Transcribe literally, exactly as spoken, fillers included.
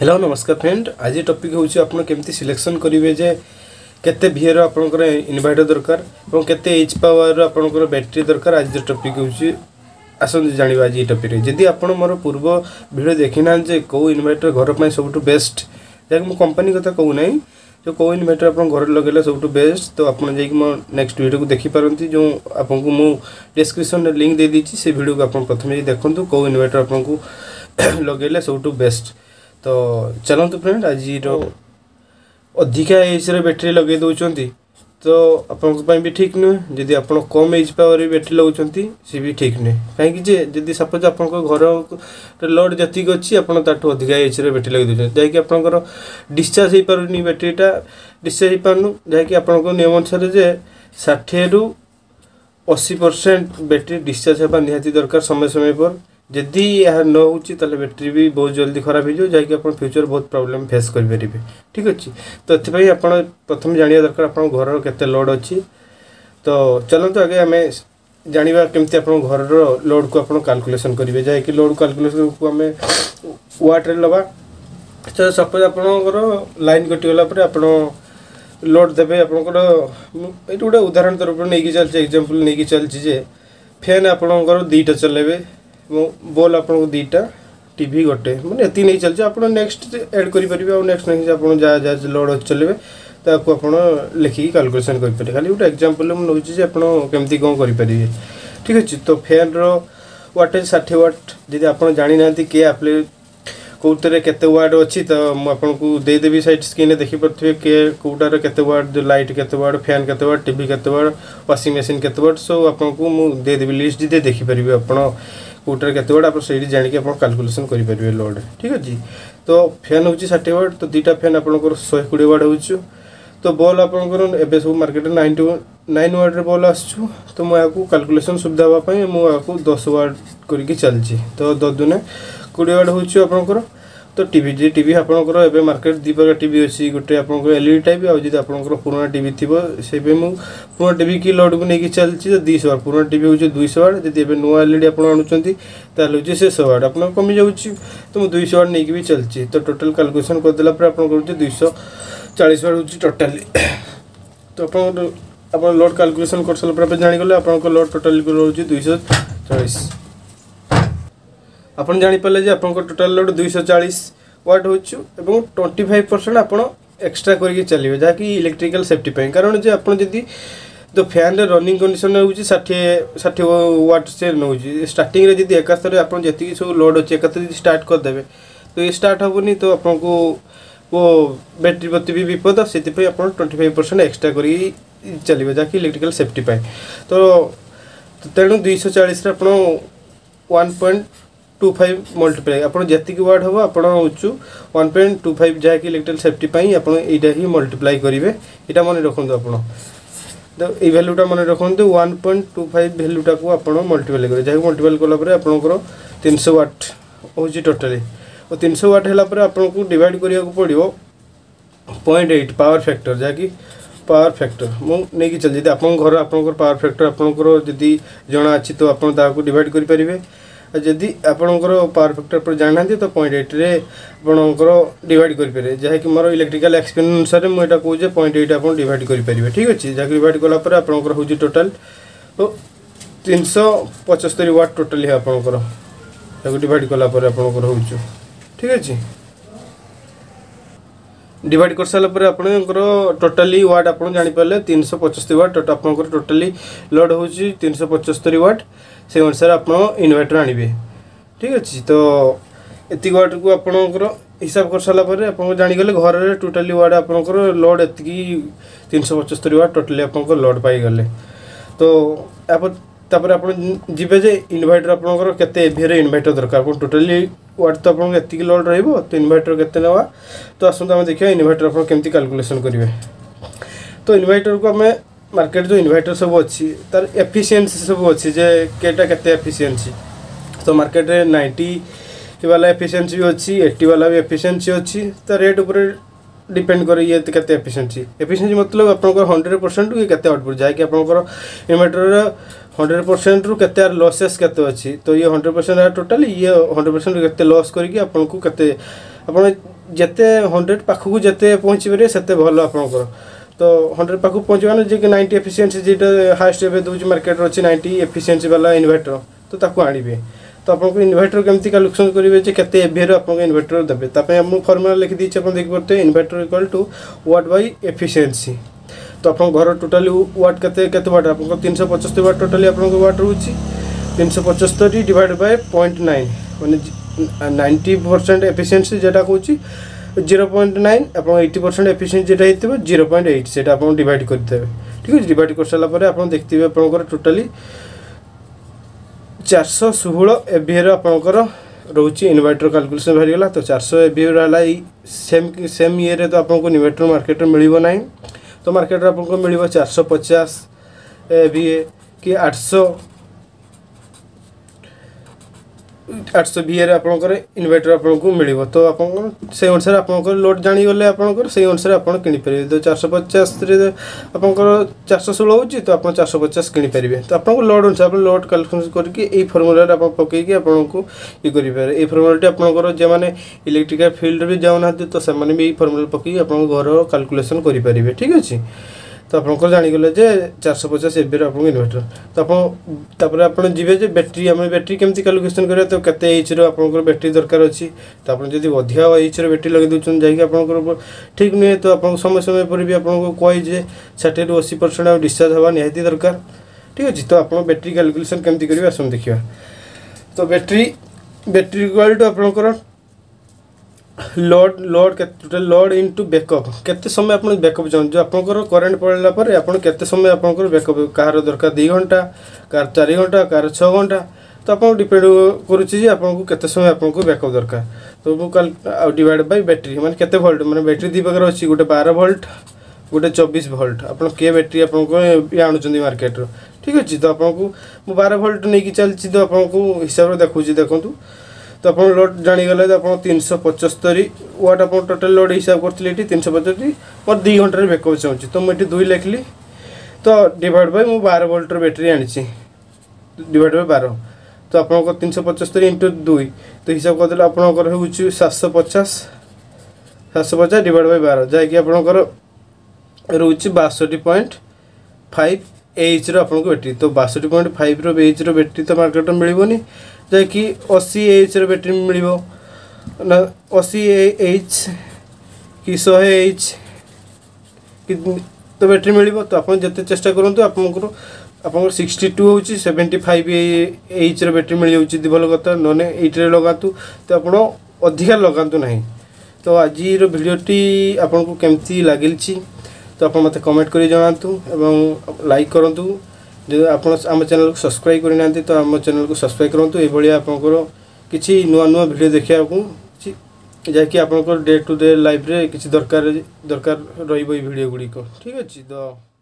Hello नमस्कार friend, आज topic होउछि आपन केमती सिलेक्शन करिवे जे केते भीर आपनकर इनवर्टर दरकार एवं केते एच पावर आपनकर बैटरी दरकार। आज टॉपिक होउछि आसन जानिबा। आज टॉपिक रे यदि आपन मोर पूर्व वीडियो देखिना जे को इनवर्टर घर पय सबटु बेस्ट, जे मु कंपनी कथा कहू नै, जो को इनवर्टर आपन घर लगेला सबटु बेस्ट, तो आपन जे कि मो नेक्स्ट वीडियो को देखि पारंती, जो आपन को मु डिस्क्रिप्शन रे लिंक दे दीची, से वीडियो को आपन प्रथमे देखंतु को इनवर्टर आपन को लगेला सबटु बेस्ट। तो चलतु फ्रेंड, आज अधिका एज रे बैटरी लगे दोचंती तो आपन पई भी ठीक न, यदि आपन कम एज पावर रे बैटरी लगौचंती से भी ठीक न, काहे कि जे यदि सपोज आपन को घर रे लोड जति गछि आपन ताटू अधिका एज रे बैटरी लगे दोचंती, जे कि आपन को डिस्चार्ज हे परनी, बैटरी टा डिस्चार्ज हे परनु, जे कि आपन को नियम अनुसार जे साठ रु अस्सी परसेंट बैटरी डिस्चार्ज हेबा निहाती दरकार समय समय पर। यदि यह न होची तले बैटरी भी बहुत जल्दी खराब हो जाय, जाकि अपन फ्यूचर बहुत प्रॉब्लम फेस कर परिबे। ठीक अछि, तो एथि भाई अपन प्रथम जानिया दरकार अपन घर रो केते लोड अछि। तो चलन तो आगे हमें जानिबा केमति अपन घर रो लोड को अपन कैलकुलेशन करिवे, जाय कि लोड कैलकुलेशन को हमें वाट रे लबा। तो सपोज अपन घर लाइन कटि होला पर अपन लोड देबे, अपन को एटा उडा उदाहरण तौर पर नेकी चलछि, एग्जांपल नेकी चलछि जे फैन अपन घर दुटा चलेबे, बोल आपन को दीटा, टीवी गोटे, माने एति नै चल जे आपन नेक्स्ट ऐड करि परिबे, और नेक्स्ट नेक्स्ट आपन जा जा लोड चलेबे ताको आपन लेखि कैलकुलेशन करि परिबे। खाली उटा एग्जांपल हम नउछि जे आपन केमति कोन करि परिबे। ठीक अछि, तो फैन रो वाटेज साठ वाट, जदि आपन जानि नाथि के आपले कोउतरे केते वाट अछि, तो म आपन को दे देबी साइड स्क्रीन रे देखि परथबे के कोउटा रो केते वाट, जो लाइट केते वाट, फैन केते वाट, टीवी केते वाट, वॉशिंग मशीन केते वाट, सो आपन को म दे देबी लिस्ट दे देखि परिबे आपन कोटर केतेवडा पर सेडी जानि के अपन कैलकुलेशन करि परबे लोड। ठीक अछि, तो फैन होची साठ वाट, तो दीटा फैन आपन को एक सौ बीस वाट होचु, तो बॉल आपन को एबे सब मार्केट निन्यानवे वाट रे बॉल आछू, तो म याकू कैलकुलेशन सुविधा बा पई म याकू दस वाट करिके चल छी, तो दस दुने बीस वाट होचु आपन को। तो टीवी जे टीवी आपन को एबे मार्केट दि प्रकार टीवी अछि, गुटे आपन को एलईडी टाइप, आ जे आपन को पुराना टीवी थिबो से बे मु पुराना टीवी की लोड को नेकी चलछि, जे दो सौ वाट पुराना टीवी होछि दो सौ वाट, जे एबे नो एलईडी आपन अनुचंती तालो जे से सौ वाट आपन कमी जाउछि, तो मु दो सौ वाट नेकी भी चलछि। तो टोटल कैलकुलेशन कर देला पर आपन को दो सौ चालीस वाट होछि टोटली। तो आपन आपन लोड कैलकुलेशन करसल पर आपन जानि गले आपन को लोड टोटली होछि दो सौ चालीस। आपन जानि पले जे आपन को टोटल लोड दो सौ चालीस वाट होछु, एवं पच्चीस परसेंट आपन एक्स्ट्रा करिके चलिबे, जाकि इलेक्ट्रिकल सेफ्टी पय, कारण जे आपन जदी तो फैन रे रनिंग कंडीशन होउची साठ साठ वाट से नउची, स्टार्टिंग रे जदी एकास्तरे आपन जति सब लोड होची एकास्तरे स्टार्ट कर देबे, तो ये स्टार्ट होबनी, तो आपन को वो बैटरी प्रति भी विपद, सेति पय आपन पच्चीस परसेंट एक्स्ट्रा करि चलिबे, जाकि इलेक्ट्रिकल सेफ्टी पय। तो तेनु दो सौ चालीस रे आपन एक पॉइंट दो पाँच मल्टीप्लाई आपण जतिक वाट हो आपण उचु एक पॉइंट दो पाँच जा कि इलेक्ट्रिकल सेफ्टी पई आपण एटा ही मल्टीप्लाई करिवे, एटा मन रखंतु आपण, तो ए वैल्यूटा मन रखंतु एक पॉइंट दो पाँच वैल्यूटा को आपण मल्टीप्लाई करिवे, जा मल्टीप्लाई करला पर आपण को तीन सौ वाट होजी टोटली, और तीन सौ वाट हला पर आपण को डिवाइड करिया को पडियो शून्य पॉइंट आठ पावर फैक्टर, जा कि पावर फैक्टर मु नै कि चल, जदि आपण घर आपण को पावर फैक्टर आपण को जदि जणा अछि, तो आपण ताको डिवाइड करि परिवे, यदि आपनकर पावर फैक्टर पर जाननांती तो शून्य पॉइंट आठ रे आपनकर डिवाइड करि पारे, जे कि मोर इलेक्ट्रिकल एक्सपेरिमेंट अनुसार म एटा कहू जे शून्य पॉइंट आठ आपन डिवाइड करि पारिबे। ठीक अछि, जाकि डिवाइड करला पर आपनकर होजी टोटल तीन सौ पचहत्तर वाट टोटली आपनकर, जाकि डिवाइड करला पर आपनकर होजु। ठीक अछि, डिवाइड करसला पर आपनकर टोटली वाट आपन जानि पाले तीन सौ पचहत्तर वाट, तो आपनकर टोटली लोड होजी तीन सौ पचहत्तर वाट, से अनुसार आपन इन्वर्टर आनिबे। ठीक अछि, तो एति वाट को आपनकर हिसाब करसला पर आपन जानि गेले घर रे टोटली वाट आपनकर लोड एति तीन सौ पचहत्तर वाट टोटली आपनकर लोड पाई गेले। तो आप तापर आपन जिबे जे इन्वर्टर आपनकर केते एभी रे इन्वर्टर दरकार, को टोटली वाट तो आपन एति लोड रहइबो, तो इन्वर्टर केते नवा, तो आसु हम देखियो इन्वर्टर आपन केमति कैलकुलेशन करिवे। तो इन्वर्टर को हमें मार्केट जो इन्वर्टर सब अच्छी तार एफिशिएंसी सब अच्छी, जे केटा केते एफिशिएंसी, तो मार्केट रे नब्बे वाला एफिशिएंसी अच्छी, अस्सी वाला भी एफिशिएंसी अच्छी, तो रेट ऊपर डिपेंड करे ये केते एफिशिएंसी। एफिशिएंसी मतलब आपन को सौ परसेंट के केते आउटपुट, जाय कि आपन को इन्वर्टर रे सौ परसेंट रू केते लॉसेस केते अच्छी, तो ये सौ परसेंट टोटल ये सौ परसेंट केते लॉस करके आपन को केते आपन जेते हंड्रेड पाखु जिते पहुँची पारे से भल आपंकर तो हंड्रेड पाखु पहुँच माने नाइंटी एफिशिएंसी जेटा हाईएस्ट एवं दूसरी मार्केट अच्छी नाइंटी एफिशिएंसी वाला इनवर्टर तो ताकू आनिबे तो आपको इनवर्टर केमती कालकुलेसन करेंगे जे केते एभीर आपको इनवर्टर देबे तापे हम फॉर्मूला लिखि दिछि अपन देख पड़ते inverter equal to watt by efficiency तो आपन घर टोटली वाट केते केते वाट आपको तीन सौ पचहत्तर वाट टोटली आपन को वाट होउची तीन सौ पचहत्तर divide by zero point nine माने नब्बे परसेंट एफिशिएंसी जेटा कहउची ज़ीरो पॉइंट नाइन आपन अस्सी परसेंट एफिशिएंसी जेटा हेतिबो ज़ीरो पॉइंट एट सेटा आपन डिवाइड कर देबे ठीक है डिवाइड कर सला पर आपन देखतिबे आपन को टोटली चार सौ सोलह एभीर आपंकर रोचे इनवर्टर कैलकुलेशन बाहर गला तो चार सौ एभीर वाला सेम सेम ये रे तो आपको इनवर्टर मार्केट में मिलिबो नाही तो मार्केट रे आपको मिलिबो चार सौ पचास एभीए कि आठ सौ आठ सौ एभीए रे आपंकर इनवर्टर आपको मिलिबो तो आपन से अनुसार आपंकर लोड जानि गले आपंकर से अनुसार आपन किनि परिबे तो चार सौ पचास रे आपंकर चार सौ सोलह होची तो आपन चार सौ पचास किनि परिबे तो आपन लोड अनुसार आपन लोड कैलकुलेशन करके ए फार्मूला रे आपन पके के आपन को इ करि पारे ए फार्मूला टे आपनकर जे माने इलेक्ट्रिकल फील्ड रे जाउ ना तो से माने भी ए फार्मूला पके आपन घर कैलकुलेशन करि पारिबे ठीक अछि तो आपको जानी गले जे चार सौ पचास एबी रे आपन इन्वर्टर तो आपन तापर आपन जीवे जे बैटरी हम बैटरी केमती कैलकुलेशन करे तो कते एच रो आपन को बैटरी दरकार अछि तो आपन जदी अधिया एच रो बैटरी लगे दुचन जाई कि आपन को ठीक नै तो आपन समय समय पर भी आपन को कोइ जे साठ से अस्सी परसेंट आ डिस्चार्ज हवा निहाती दरकार ठीक अछि तो आपन बैटरी कैलकुलेशन केमती करियो आसम देखियो तो बैटरी बैटरी इक्वल टू आपन को load load total load into backup केते समय आपन बैकअप जान जो आपन को करंट पड़ला पर आपन केते समय आपन को बैकअप कार दरकार दो घंटा कार चार घंटा कार छह घंटा तो आपन डिपेंड करूची जे आपन को केते समय आपन को बैकअप दरकार तो मु कल डिवाइड बाय बैटरी माने केते वोल्ट माने बैटरी दी प्रकार अछि गोटे बारह वोल्ट गोटे चौबीस वोल्ट आपन के बैटरी आपन को आनु जंदी मार्केट रो ठीक अछि तो आपन को मु बारह वोल्ट नै कि चलछि तो आपन को हिसाब रे देखू छी देखंतु तो अपन लोड जानी गले तो अपन तीन सौ पचहत्तर वाट अपन टोटल लोड हिसाब करथिले एटी तीन सौ पचहत्तर और दो घंटा रे बैकअप चाहूची तो मैं एटी दो लिखली तो डिवाइड बाय मु बारह वोल्ट रे बैटरी आनिची डिवाइड बाय बारह तो अपन को तीन सौ पचहत्तर दो तो हिसाब कर देला अपन को होउची सात सौ पचास सात सौ पचास डिवाइड बाय बारह जाय कि अपन को रोउची बासठ पॉइंट पाँच एच रो अपन को बैटरी तो बासठ पॉइंट पाँच रो एच रो बैटरी तो मार्केट में मिलबोनी जे कि अस्सी एच रो बैटरी मिलिबो ना अस्सी एच कि सौ एच कि तो बैटरी मिलिबो तो आपण जते चेष्टा करंतु आपनकर आपनकर बासठ होउची पचहत्तर एच रो बैटरी मिल जाउची दिबल गता नने एट रे लगातु तो आपण अधिक लगातु नाही तो आजि रो वीडियोटी आपनकु केमती लागिलची तो आपण मते कमेंट करि जणातु एवं लाइक करंतु जे आपण आम चैनल को सब्सक्राइब करि नांती तो आम चैनल को सब्सक्राइब करंतु ए भलिया आपन को किछि नुवा नुवा वीडियो देखिया को जाकि आपन को डे टू डे लाइफ रे किछि दरकार दरकार रहइबो ए वीडियो गुडी को ठीक अछि तो